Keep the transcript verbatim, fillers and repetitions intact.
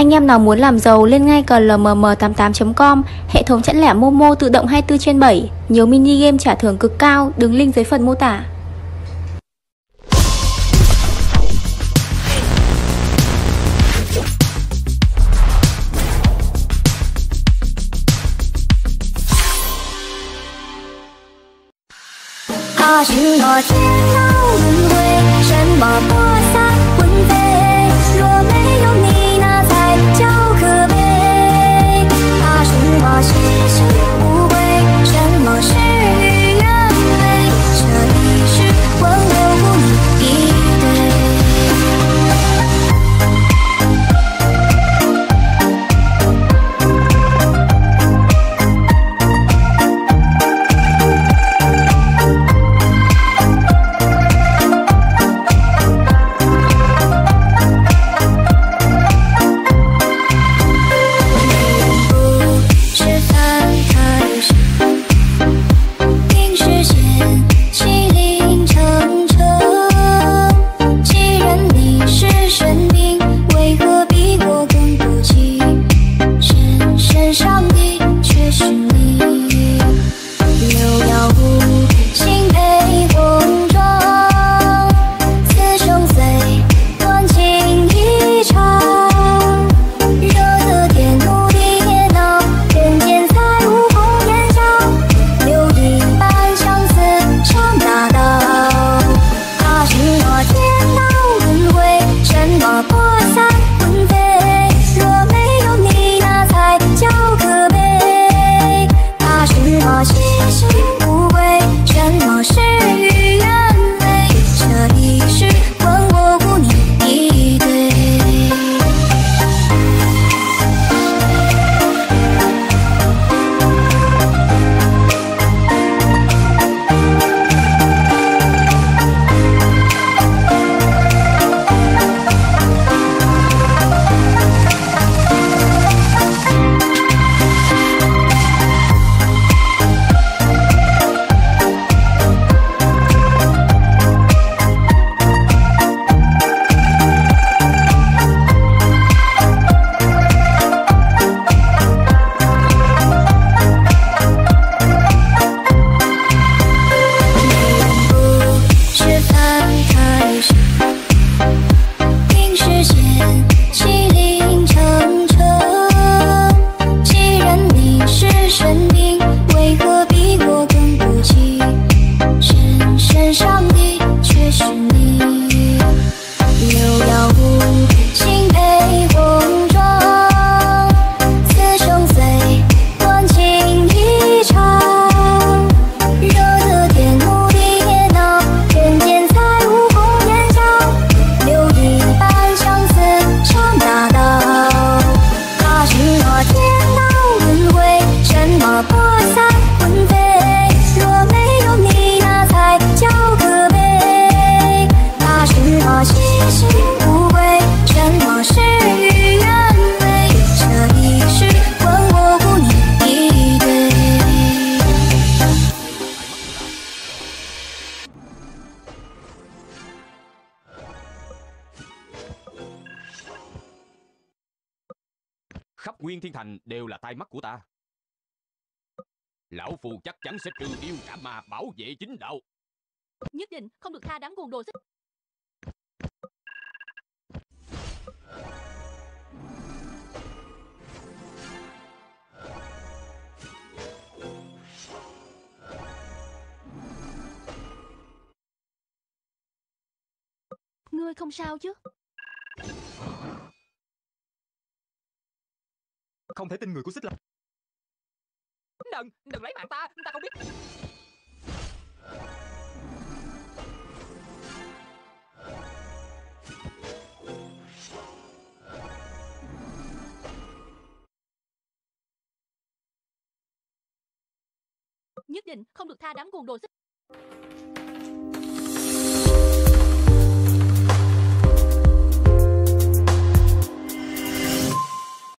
Anh em nào muốn làm giàu lên ngay clmm tám tám chấm com, hệ thống chẵn lẻ MoMo tự động hai mươi bốn trên bảy, nhiều mini game trả thưởng cực cao, đường link dưới phần mô tả. Khắp nguyên thiên thành đều là tai mắt của ta. Lão phù chắc chắn sẽ trừ yêu cả mà bảo vệ chính đạo. Nhất định không được tha đám cuồng đồ. Ngươi không sao chứ? Không thể tin người của Xích Long. Đừng, đừng lấy mạng ta, ta không biết. Nhất định không được tha đám cuồng đồ Xích.